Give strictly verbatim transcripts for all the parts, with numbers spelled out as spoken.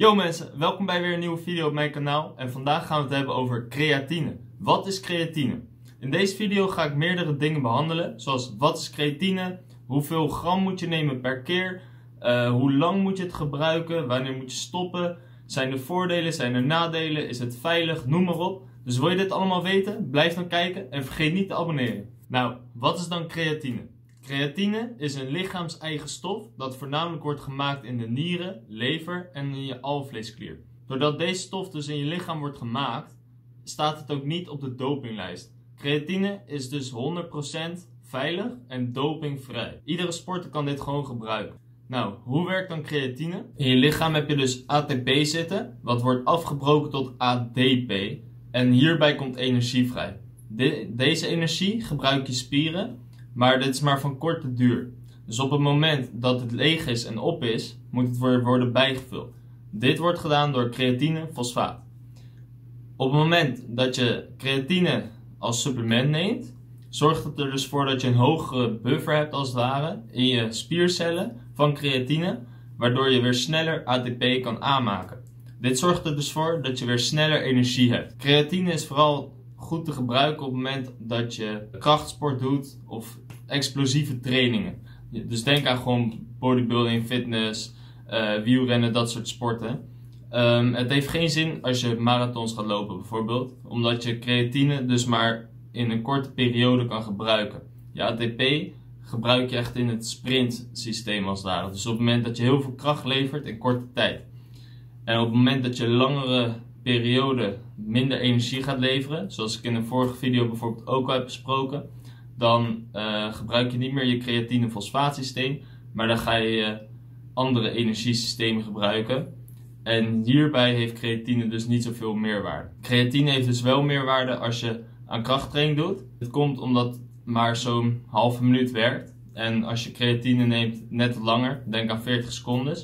Yo mensen, welkom bij weer een nieuwe video op mijn kanaal en vandaag gaan we het hebben over creatine. Wat is creatine? In deze video ga ik meerdere dingen behandelen, zoals wat is creatine, hoeveel gram moet je nemen per keer, uh, hoe lang moet je het gebruiken, wanneer moet je stoppen, zijn er voordelen, zijn er nadelen, is het veilig, noem maar op. Dus wil je dit allemaal weten? Blijf dan kijken en vergeet niet te abonneren. Nou, wat is dan creatine? Creatine is een lichaams-eigen stof dat voornamelijk wordt gemaakt in de nieren, lever en in je alvleesklier. Doordat deze stof dus in je lichaam wordt gemaakt, staat het ook niet op de dopinglijst. Creatine is dus honderd procent veilig en dopingvrij. Iedere sporter kan dit gewoon gebruiken. Nou, hoe werkt dan creatine? In je lichaam heb je dus A T P zitten, wat wordt afgebroken tot A D P. En hierbij komt energie vrij. De, deze energie gebruik je spieren. Maar dit is maar van korte duur. Dus op het moment dat het leeg is en op is, moet het weer worden bijgevuld. Dit wordt gedaan door creatinefosfaat. Op het moment dat je creatine als supplement neemt, zorgt het er dus voor dat je een hogere buffer hebt als het ware in je spiercellen van creatine, waardoor je weer sneller A T P kan aanmaken. Dit zorgt er dus voor dat je weer sneller energie hebt. Creatine is vooral goed te gebruiken op het moment dat je krachtsport doet of explosieve trainingen. Dus denk aan gewoon bodybuilding, fitness, uh, wielrennen, dat soort sporten. Um, het heeft geen zin als je marathons gaat lopen bijvoorbeeld, omdat je creatine dus maar in een korte periode kan gebruiken. Je A T P gebruik je echt in het sprintsysteem als het ware. Dus op het moment dat je heel veel kracht levert in korte tijd. En op het moment dat je langere periode minder energie gaat leveren, zoals ik in een vorige video bijvoorbeeld ook al heb besproken, dan uh, gebruik je niet meer je creatinefosfaatsysteem, maar dan ga je uh, andere energiesystemen gebruiken. En hierbij heeft creatine dus niet zoveel meerwaarde. Creatine heeft dus wel meerwaarde als je aan krachttraining doet. Het komt omdat het maar zo'n halve minuut werkt. En als je creatine neemt, net langer, denk aan veertig seconden.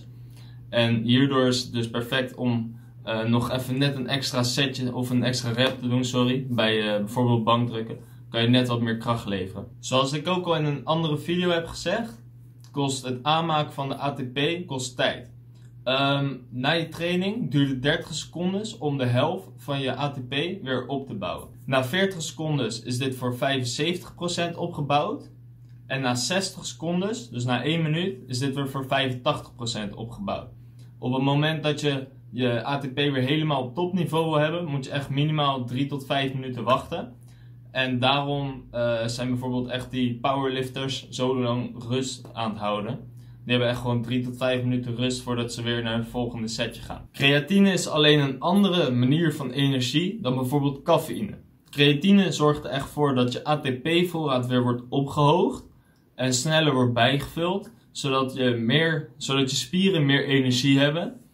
En hierdoor is het dus perfect om Uh, nog even net een extra setje of een extra rep te doen, sorry, bij uh, bijvoorbeeld bankdrukken, kan je net wat meer kracht leveren. Zoals ik ook al in een andere video heb gezegd, kost het aanmaken van de A T P kost tijd. Um, na je training duurt het dertig seconden om de helft van je A T P weer op te bouwen. Na veertig seconden is dit voor vijfenzeventig procent opgebouwd. En na zestig seconden, dus na één minuut, is dit weer voor vijfentachtig procent opgebouwd. Op het moment dat je je A T P weer helemaal op topniveau wil hebben, moet je echt minimaal drie tot vijf minuten wachten. En daarom uh, zijn bijvoorbeeld echt die powerlifters zo lang rust aan het houden. Die hebben echt gewoon drie tot vijf minuten rust voordat ze weer naar het volgende setje gaan. Creatine is alleen een andere manier van energie dan bijvoorbeeld cafeïne. Creatine zorgt er echt voor dat je A T P-voorraad weer wordt opgehoogd en sneller wordt bijgevuld, zodat je, meer, zodat je spieren meer energie hebben.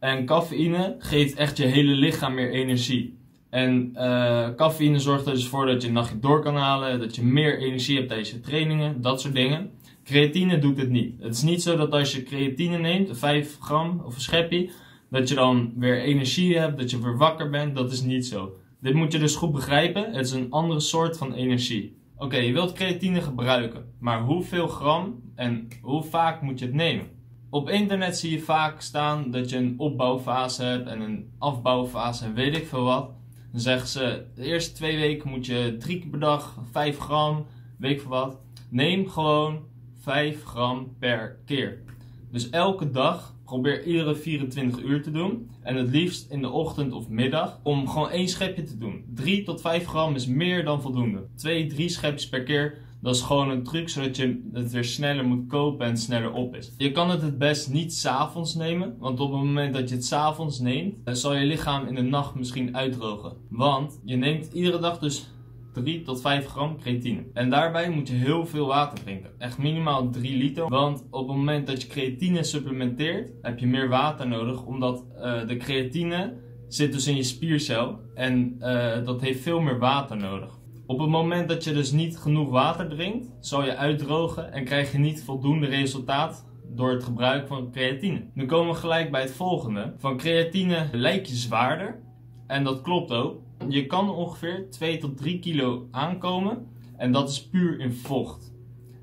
En cafeïne geeft echt je hele lichaam meer energie. En uh, cafeïne zorgt er dus voor dat je een nachtje door kan halen, dat je meer energie hebt tijdens je trainingen, dat soort dingen. Creatine doet het niet. Het is niet zo dat als je creatine neemt, vijf gram of een schepje, dat je dan weer energie hebt, dat je weer wakker bent. Dat is niet zo. Dit moet je dus goed begrijpen. Het is een andere soort van energie. Oké, okay, je wilt creatine gebruiken, maar hoeveel gram en hoe vaak moet je het nemen? Op internet zie je vaak staan dat je een opbouwfase hebt en een afbouwfase en weet ik veel wat. Dan zeggen ze, de eerste twee weken moet je drie keer per dag, vijf gram, weet ik veel wat. Neem gewoon vijf gram per keer. Dus elke dag, probeer iedere vierentwintig uur te doen. En het liefst in de ochtend of middag, om gewoon één schepje te doen. drie tot vijf gram is meer dan voldoende. twee, drie schepjes per keer. Dat is gewoon een truc zodat je het weer sneller moet kopen en sneller op is. Je kan het het best niet 's avonds nemen, want op het moment dat je het 's avonds neemt, zal je lichaam in de nacht misschien uitdrogen. Want je neemt iedere dag dus drie tot vijf gram creatine. En daarbij moet je heel veel water drinken. Echt minimaal drie liter. Want op het moment dat je creatine supplementeert, heb je meer water nodig, omdat uh, de creatine zit dus in je spiercel en uh, dat heeft veel meer water nodig. Op het moment dat je dus niet genoeg water drinkt, zal je uitdrogen en krijg je niet voldoende resultaat door het gebruik van creatine. Nu komen we gelijk bij het volgende. Van creatine lijkt je zwaarder en dat klopt ook. Je kan ongeveer twee tot drie kilo aankomen en dat is puur in vocht.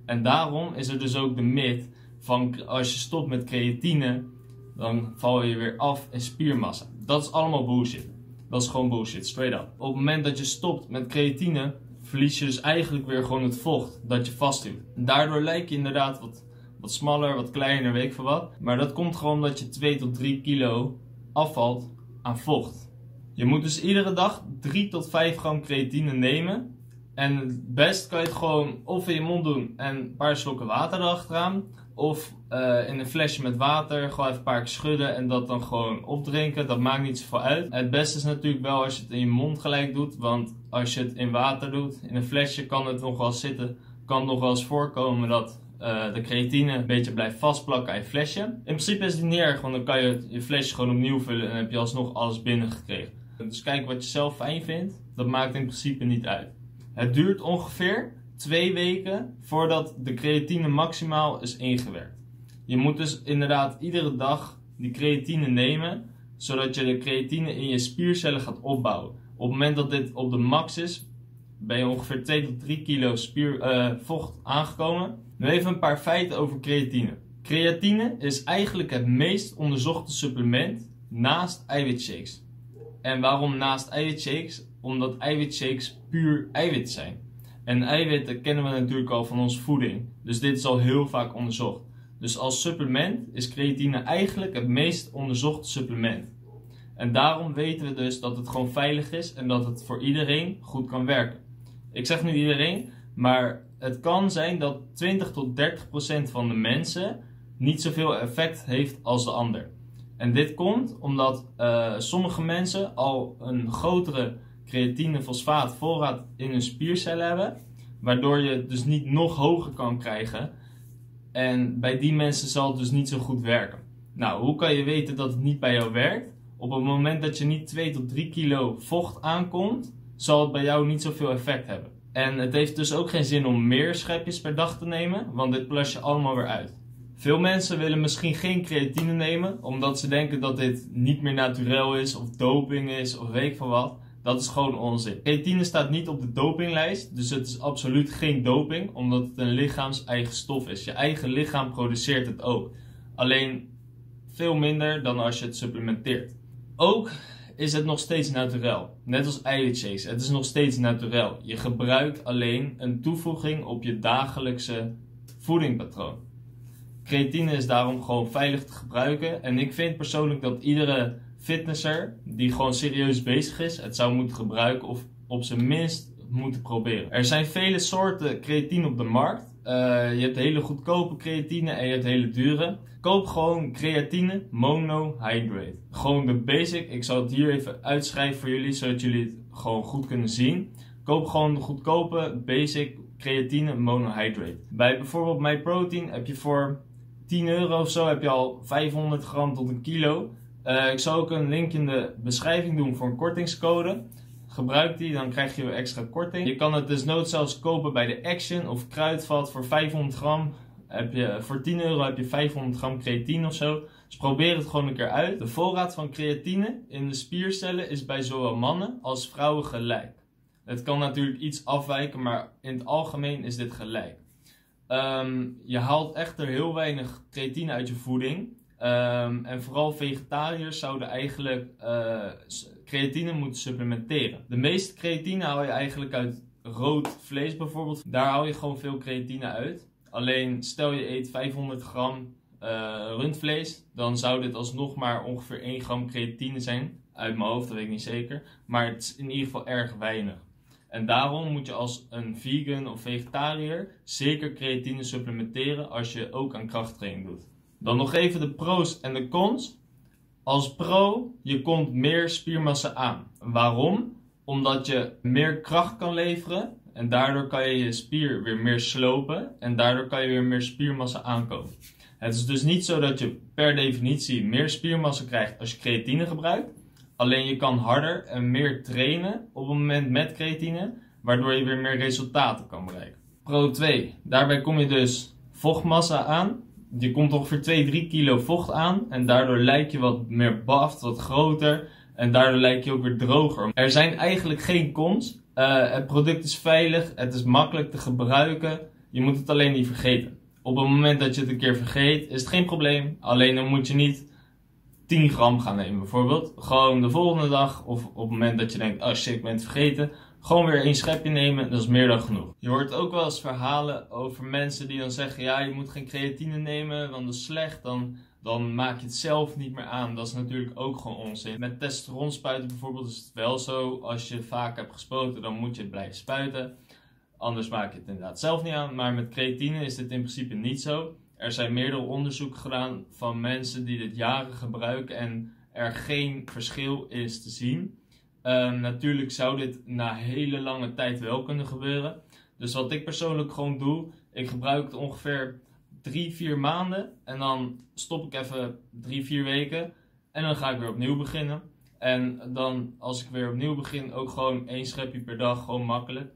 En daarom is er dus ook de mythe van als je stopt met creatine, dan val je weer af in spiermassa. Dat is allemaal bullshit. Dat is gewoon bullshit, straight up. Op het moment dat je stopt met creatine, verlies je dus eigenlijk weer gewoon het vocht dat je vasthield. Daardoor lijk je inderdaad wat, wat smaller, wat kleiner, weet ik veel wat. Maar dat komt gewoon omdat je twee tot drie kilo afvalt aan vocht. Je moet dus iedere dag drie tot vijf gram creatine nemen. En het best kan je het gewoon of in je mond doen en een paar slokken water erachteraan. Of uh, in een flesje met water, gewoon even een paar keer schudden en dat dan gewoon opdrinken. Dat maakt niet zoveel uit. Het beste is natuurlijk wel als je het in je mond gelijk doet. Want als je het in water doet, in een flesje, kan het nog wel zitten. Kan het nog wel eens voorkomen dat uh, de creatine een beetje blijft vastplakken aan je flesje. In principe is het niet erg, want dan kan je je flesje gewoon opnieuw vullen en heb je alsnog alles binnengekregen. Dus kijk wat je zelf fijn vindt. Dat maakt in principe niet uit. Het duurt ongeveer twee weken voordat de creatine maximaal is ingewerkt. Je moet dus inderdaad iedere dag die creatine nemen, zodat je de creatine in je spiercellen gaat opbouwen. Op het moment dat dit op de max is, ben je ongeveer twee tot drie kilo spier, uh, vocht aangekomen. Nu even een paar feiten over creatine. Creatine is eigenlijk het meest onderzochte supplement naast eiwitshakes. En waarom naast eiwitshakes? Omdat eiwitshakes puur eiwit zijn. En eiwitten kennen we natuurlijk al van onze voeding. Dus dit is al heel vaak onderzocht. Dus als supplement is creatine eigenlijk het meest onderzochte supplement. En daarom weten we dus dat het gewoon veilig is en dat het voor iedereen goed kan werken. Ik zeg niet iedereen, maar het kan zijn dat twintig tot dertig procent van de mensen niet zoveel effect heeft als de ander. En dit komt omdat uh, sommige mensen al een grotere creatinefosfaat voorraad in hun spiercellen hebben, waardoor je het dus niet nog hoger kan krijgen. En bij die mensen zal het dus niet zo goed werken. Nou, hoe kan je weten dat het niet bij jou werkt? Op het moment dat je niet twee tot drie kilo vocht aankomt, zal het bij jou niet zoveel effect hebben. En het heeft dus ook geen zin om meer schepjes per dag te nemen, want dit plas je allemaal weer uit. Veel mensen willen misschien geen creatine nemen, omdat ze denken dat dit niet meer naturel is, of doping is, of weet ik veel wat. Dat is gewoon onzin. Creatine staat niet op de dopinglijst, dus het is absoluut geen doping, omdat het een lichaams-eigen stof is. Je eigen lichaam produceert het ook. Alleen veel minder dan als je het supplementeert. Ook is het nog steeds naturel. Net als eiwitshakes, het is nog steeds naturel. Je gebruikt alleen een toevoeging op je dagelijkse voedingpatroon. Creatine is daarom gewoon veilig te gebruiken. En ik vind persoonlijk dat iedere fitnesser die gewoon serieus bezig is, het zou moeten gebruiken of op zijn minst moeten proberen. Er zijn vele soorten creatine op de markt. Uh, je hebt hele goedkope creatine en je hebt hele dure. Koop gewoon creatine monohydrate. Gewoon de basic. Ik zal het hier even uitschrijven voor jullie, zodat jullie het gewoon goed kunnen zien. Koop gewoon de goedkope basic creatine monohydrate. Bij bijvoorbeeld Myprotein heb je voor tien euro of zo heb je al vijfhonderd gram tot een kilo. Uh, ik zal ook een link in de beschrijving doen voor een kortingscode. Gebruik die, dan krijg je weer extra korting. Je kan het desnoods zelfs kopen bij de Action of Kruidvat voor vijfhonderd gram. Heb je, voor tien euro heb je vijfhonderd gram creatine of zo. Dus probeer het gewoon een keer uit. De voorraad van creatine in de spiercellen is bij zowel mannen als vrouwen gelijk. Het kan natuurlijk iets afwijken, maar in het algemeen is dit gelijk. Um, je haalt echter heel weinig creatine uit je voeding. Um, en vooral vegetariërs zouden eigenlijk uh, creatine moeten supplementeren. De meeste creatine haal je eigenlijk uit rood vlees bijvoorbeeld. Daar haal je gewoon veel creatine uit. Alleen stel je eet vijfhonderd gram uh, rundvlees, dan zou dit alsnog maar ongeveer één gram creatine zijn. Uit mijn hoofd, dat weet ik niet zeker. Maar het is in ieder geval erg weinig. En daarom moet je als een vegan of vegetariër zeker creatine supplementeren als je ook aan krachttraining doet. Dan nog even de pro's en de cons. Als pro, je komt meer spiermassa aan. Waarom? Omdat je meer kracht kan leveren en daardoor kan je je spier weer meer slopen en daardoor kan je weer meer spiermassa aankomen. Het is dus niet zo dat je per definitie meer spiermassa krijgt als je creatine gebruikt. Alleen je kan harder en meer trainen op het moment met creatine, waardoor je weer meer resultaten kan bereiken. Pro twee, daarbij kom je dus vochtmassa aan. Je komt ongeveer twee tot drie kilo vocht aan en daardoor lijk je wat meer buffed, wat groter en daardoor lijk je ook weer droger. Er zijn eigenlijk geen cons. Uh, het product is veilig, het is makkelijk te gebruiken. Je moet het alleen niet vergeten. Op het moment dat je het een keer vergeet is het geen probleem. Alleen dan moet je niet tien gram gaan nemen bijvoorbeeld. Gewoon de volgende dag of op het moment dat je denkt, oh shit, ik ben het vergeten. Gewoon weer één schepje nemen, dat is meer dan genoeg. Je hoort ook wel eens verhalen over mensen die dan zeggen, ja, je moet geen creatine nemen, want dat is slecht, dan, dan maak je het zelf niet meer aan. Dat is natuurlijk ook gewoon onzin. Met testosteron spuiten bijvoorbeeld is het wel zo, als je vaak hebt gespoten, dan moet je het blijven spuiten. Anders maak je het inderdaad zelf niet aan, maar met creatine is dit in principe niet zo. Er zijn meerdere onderzoeken gedaan van mensen die dit jaren gebruiken en er geen verschil is te zien. Uh, natuurlijk zou dit na hele lange tijd wel kunnen gebeuren. Dus wat ik persoonlijk gewoon doe, ik gebruik het ongeveer drie vier maanden. En dan stop ik even drie vier weken. En dan ga ik weer opnieuw beginnen. En dan als ik weer opnieuw begin, ook gewoon één schepje per dag, gewoon makkelijk.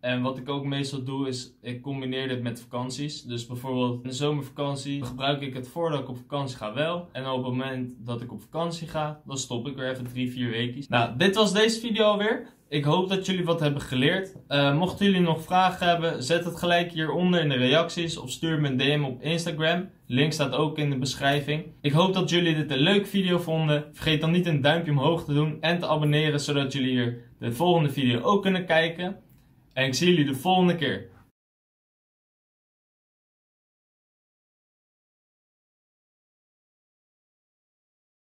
En wat ik ook meestal doe is, ik combineer dit met vakanties. Dus bijvoorbeeld in de zomervakantie gebruik ik het voordat ik op vakantie ga wel. En op het moment dat ik op vakantie ga, dan stop ik weer even drie, vier weken. Nou, dit was deze video alweer. Ik hoop dat jullie wat hebben geleerd. Uh, mochten jullie nog vragen hebben, zet het gelijk hieronder in de reacties. Of stuur me een D M op Instagram. Link staat ook in de beschrijving. Ik hoop dat jullie dit een leuke video vonden. Vergeet dan niet een duimpje omhoog te doen en te abonneren. Zodat jullie hier de volgende video ook kunnen kijken. En ik zie jullie de volgende keer.